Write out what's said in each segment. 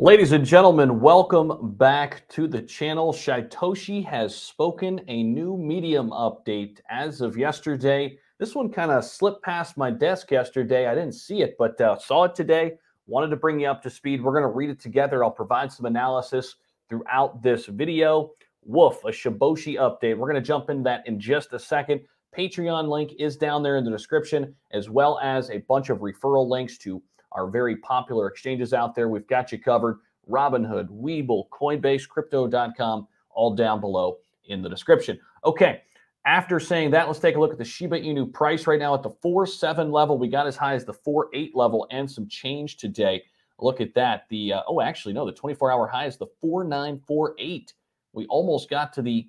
Ladies and gentlemen, welcome back to the channel. Shytoshi has spoken, a new Medium update as of yesterday. This one kind of slipped past my desk yesterday. I didn't see it, but saw it today. Wanted to bring you up to speed. We're going to read it together. I'll provide some analysis throughout this video. Woof, a Shiboshi update. We're going to jump into that in just a second. Patreon link is down there in the description, as well as a bunch of referral links to our very popular exchanges out there. We've got you covered. Robinhood, Webull, Coinbase, Crypto.com, all down below in the description. Okay, after saying that, let's take a look at the Shiba Inu price right now at the 4.7 level. We got as high as the 4.8 level and some change today. Look at that. The oh, actually, no, the 24-hour high is the 4.948. We almost got to the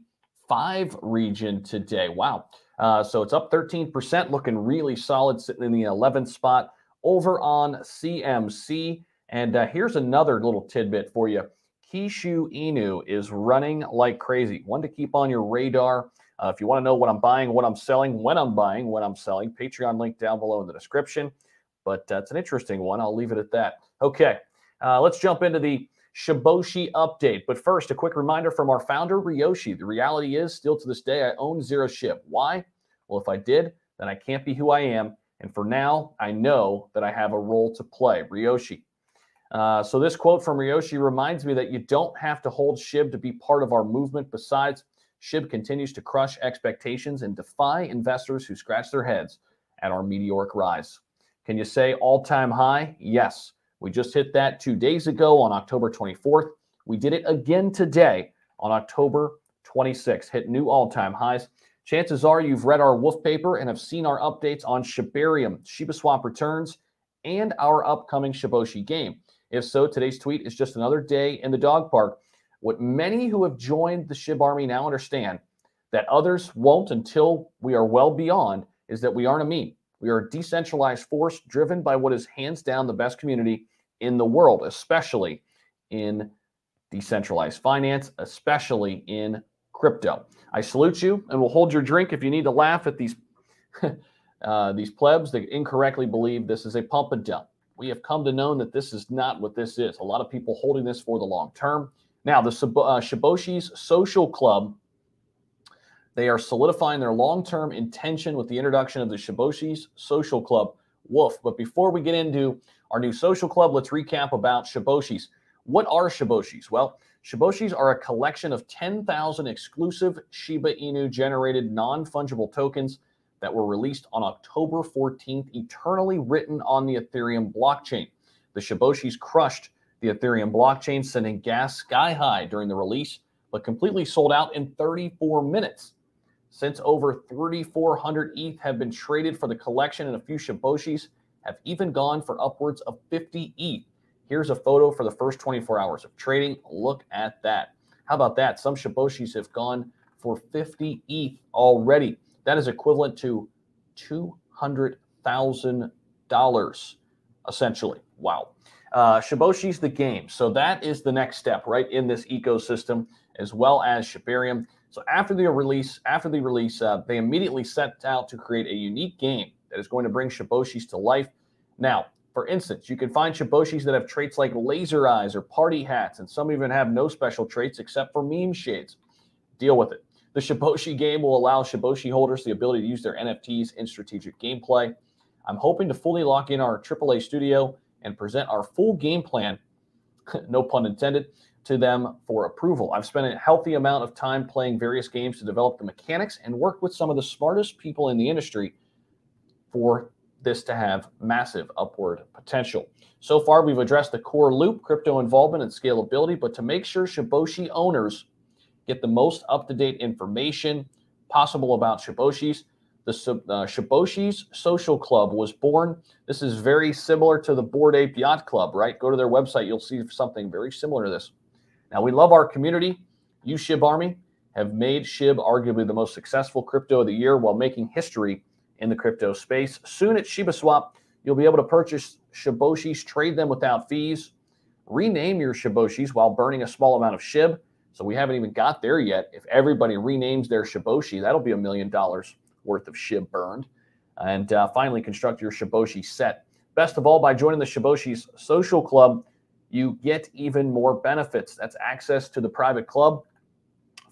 5 region today. Wow. So it's up 13%, looking really solid, sitting in the 11th spot over on CMC. And here's another little tidbit for you. Kishu Inu is running like crazy. One to keep on your radar. If you want to know what I'm buying, what I'm selling, when I'm buying, when I'm selling, Patreon link down below in the description. But it's an interesting one. I'll leave it at that. Okay, let's jump into the Shiboshi update. But first, a quick reminder from our founder, Ryoshi. The reality is, still to this day, I own zero SHIB. Why? Well, if I did, then I can't be who I am. And for now, I know that I have a role to play. Ryoshi. So this quote from Ryoshi reminds me that you don't have to hold SHIB to be part of our movement. Besides, SHIB continues to crush expectations and defy investors who scratch their heads at our meteoric rise. Can you say all-time high? Yes. We just hit that 2 days ago on October 24th. We did it again today on October 26th, hit new all-time highs. Chances are you've read our Wolf paper and have seen our updates on Shibarium, ShibaSwap returns, and our upcoming Shiboshi game. If so, today's tweet is just another day in the dog park. What many who have joined the Shib Army now understand that others won't until we are well beyond is that we aren't a meme. We are a decentralized force driven by what is hands down the best community in the world, especially in decentralized finance, especially in crypto. I salute you, and we'll hold your drink if you need to laugh at these these plebs that incorrectly believe this is a pump and dump. We have come to know that this is not what this is. A lot of people holding this for the long term. Now, the Shiboshi's social club, they are solidifying their long-term intention with the introduction of the Shiboshi's Social Club. Woof. But before we get into our new social club, let's recap about Shiboshis. What are Shiboshis? Well, Shiboshis are a collection of 10,000 exclusive Shiba Inu-generated non-fungible tokens that were released on October 14th, eternally written on the Ethereum blockchain. The Shiboshis crushed the Ethereum blockchain, sending gas sky-high during the release, but completely sold out in 34 minutes. Since over 3,400 ETH have been traded for the collection, and a few Shiboshis have even gone for upwards of 50 ETH. Here's a photo for the first 24 hours of trading. Look at that. How about that? Some Shiboshis have gone for 50 ETH already. That is equivalent to $200,000, essentially. Wow. Shiboshi's the game. So that is the next step, right, in this ecosystem, as well as Shibarium. So after the release, they immediately set out to create a unique game that is going to bring Shiboshis to life. Now, for instance, you can find Shiboshis that have traits like laser eyes or party hats, and some even have no special traits except for meme shades. Deal with it. The Shiboshi game will allow Shiboshi holders the ability to use their NFTs in strategic gameplay. I'm hoping to fully lock in our AAA studio and present our full game plan, no pun intended, to them for approval. I've spent a healthy amount of time playing various games to develop the mechanics and worked with some of the smartest people in the industry for this to have massive upward potential. So far, we've addressed the core loop, crypto involvement, and scalability, but to make sure Shiboshi owners get the most up-to-date information possible about Shiboshis, the Shiboshi's Social Club was born. This is very similar to the Bored Ape Yacht Club, right? Go to their website, you'll see something very similar to this. Now, we love our community. You, SHIB Army, have made SHIB arguably the most successful crypto of the year while making history in the crypto space. Soon at ShibaSwap, you'll be able to purchase Shiboshis, trade them without fees, rename your Shiboshis while burning a small amount of SHIB. So we haven't even got there yet. If everybody renames their Shiboshi, that'll be $1 million worth of SHIB burned. And finally, construct your Shiboshi set. Best of all, by joining the Shiboshi's Social Club, you get even more benefits. That's access to the private club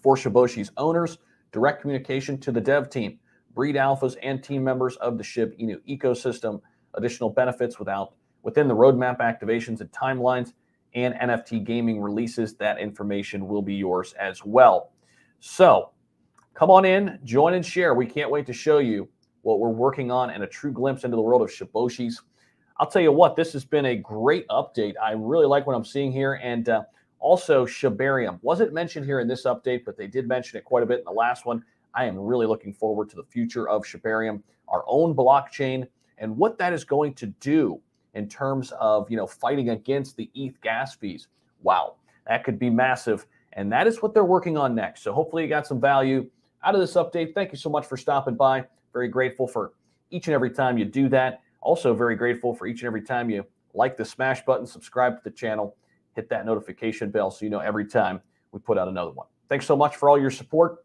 for Shiboshi's owners, direct communication to the dev team, breed alphas and team members of the SHIB Inu ecosystem, additional benefits within the roadmap activations and timelines, and NFT gaming releases. That information will be yours as well. So come on in, join and share. We can't wait to show you what we're working on and a true glimpse into the world of Shiboshi's. I'll tell you what, this has been a great update. I really like what I'm seeing here. And also Shibarium wasn't mentioned here in this update, but they did mention it quite a bit in the last one. I am really looking forward to the future of Shibarium, our own blockchain, and what that is going to do in terms of, you know, fighting against the ETH gas fees. Wow, that could be massive. And that is what they're working on next. So hopefully you got some value out of this update. Thank you so much for stopping by. Very grateful for each and every time you do that. Also very grateful for each and every time you like the smash button, subscribe to the channel, hit that notification bell so you know every time we put out another one. Thanks so much for all your support.